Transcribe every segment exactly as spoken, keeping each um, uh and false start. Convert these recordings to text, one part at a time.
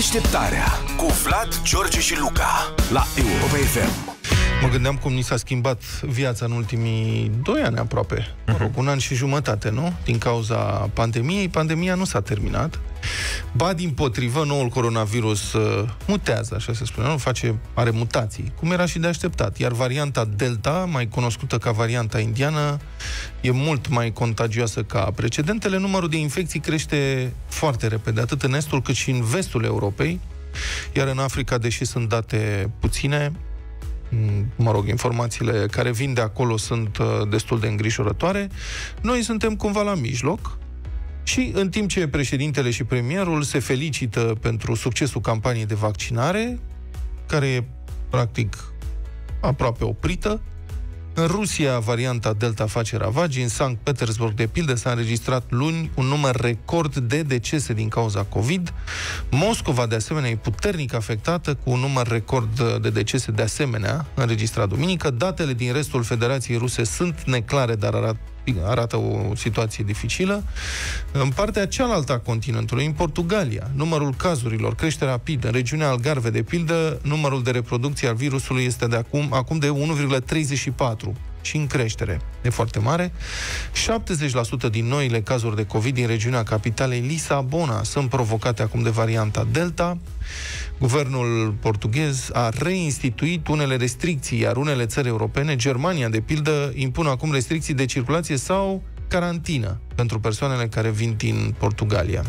Deșteptarea cu Vlad, George și Luca la Europa F M. Mă gândeam cum ni s-a schimbat viața în ultimii doi ani aproape, mă rog, un an și jumătate, nu? Din cauza pandemiei. Pandemia nu s-a terminat. Ba, dimpotrivă, noul coronavirus uh, mutează, așa se spune, nu? Face, are mutații, cum era și de așteptat. Iar varianta Delta, mai cunoscută ca varianta indiană, e mult mai contagioasă ca precedentele. Numărul de infecții crește foarte repede, atât în estul cât și în vestul Europei. Iar în Africa, deși sunt date puține, mă rog, informațiile care vin de acolo sunt destul de îngrijorătoare. Noi suntem cumva la mijloc și în timp ce președintele și premierul se felicită pentru succesul campaniei de vaccinare, care e practic aproape oprită, în Rusia varianta Delta face ravagii. În Sankt Petersburg, de pildă, s-a înregistrat luni un număr record de decese din cauza COVID. Moscova, de asemenea, e puternic afectată, cu un număr record de decese de asemenea înregistrat duminică. Datele din restul Federației Ruse sunt neclare, dar arată arată o situație dificilă. În partea cealaltă a continentului, în Portugalia, numărul cazurilor crește rapid. În regiunea Algarve, de pildă, numărul de reproducție al virusului este de acum, acum de unu virgulă treizeci și patru și în creștere. E foarte mare. șaptezeci la sută din noile cazuri de COVID din regiunea capitalei Lisabona sunt provocate acum de varianta Delta. Guvernul portughez a reinstituit unele restricții, iar unele țări europene, Germania, de pildă, impun acum restricții de circulație sau carantină pentru persoanele care vin din Portugalia.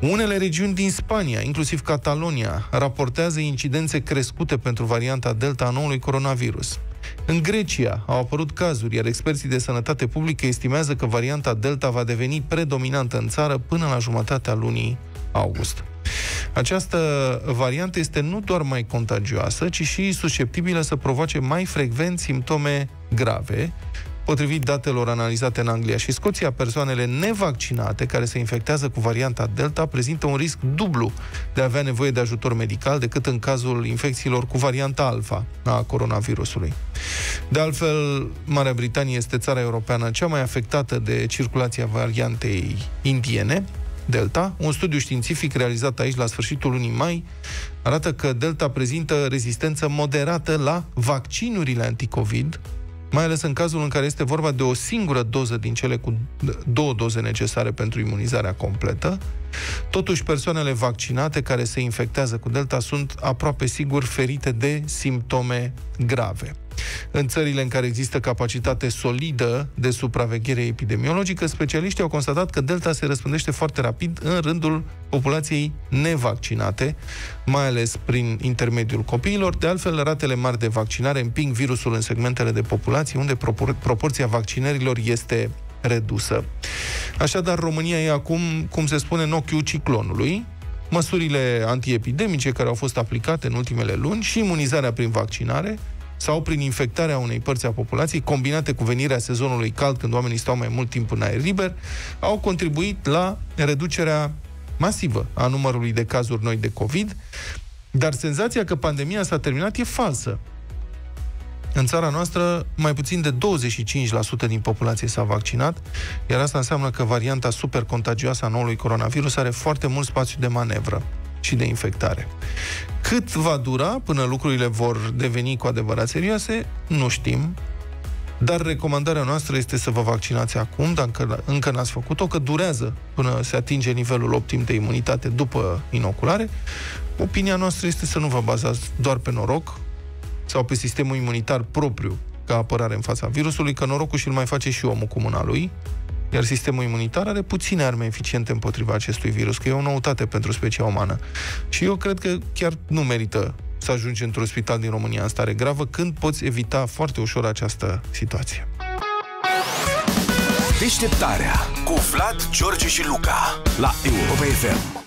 Unele regiuni din Spania, inclusiv Catalonia, raportează incidențe crescute pentru varianta Delta a noului coronavirus. În Grecia au apărut cazuri, iar experții de sănătate publică estimează că varianta Delta va deveni predominantă în țară până la jumătatea lunii august. Această variantă este nu doar mai contagioasă, ci și susceptibilă să provoace mai frecvent simptome grave. Potrivit datelor analizate în Anglia și Scoția, persoanele nevaccinate care se infectează cu varianta Delta prezintă un risc dublu de a avea nevoie de ajutor medical decât în cazul infecțiilor cu varianta Alpha a coronavirusului. De altfel, Marea Britanie este țara europeană cea mai afectată de circulația variantei indiene Delta. Un studiu științific realizat aici la sfârșitul lunii mai arată că Delta prezintă rezistență moderată la vaccinurile anticovid, mai ales în cazul în care este vorba de o singură doză din cele cu două doze necesare pentru imunizarea completă. Totuși, persoanele vaccinate care se infectează cu Delta sunt aproape sigur ferite de simptome grave. În țările în care există capacitate solidă de supraveghere epidemiologică, specialiștii au constatat că Delta se răspândește foarte rapid în rândul populației nevaccinate, mai ales prin intermediul copiilor. De altfel, ratele mari de vaccinare împing virusul în segmentele de populație unde propor- proporția vaccinărilor este redusă. Așadar, România e acum, cum se spune, în ochiul ciclonului. Măsurile antiepidemice care au fost aplicate în ultimele luni și imunizarea prin vaccinare sau prin infectarea unei părți a populației, combinate cu venirea sezonului cald, când oamenii stau mai mult timp în aer liber, au contribuit la reducerea masivă a numărului de cazuri noi de COVID, dar senzația că pandemia s-a terminat e falsă. În țara noastră, mai puțin de douăzeci și cinci la sută din populație s-a vaccinat, iar asta înseamnă că varianta super contagioasă a noului coronavirus are foarte mult spațiu de manevră și de infectare. Cât va dura până lucrurile vor deveni cu adevărat serioase, nu știm, dar recomandarea noastră este să vă vaccinați acum, dacă încă n-ați făcut-o, că durează până se atinge nivelul optim de imunitate după inoculare. Opinia noastră este să nu vă bazați doar pe noroc sau pe sistemul imunitar propriu ca apărare în fața virusului, că norocul și-l mai face și omul cu mâna lui, iar sistemul imunitar are puține arme eficiente împotriva acestui virus, că e o noutate pentru specia umană. Și eu cred că chiar nu merită să ajungi într-un spital din România în stare gravă, când poți evita foarte ușor această situație. Deșteptarea cu Vlad, George și Luca la Europa F M.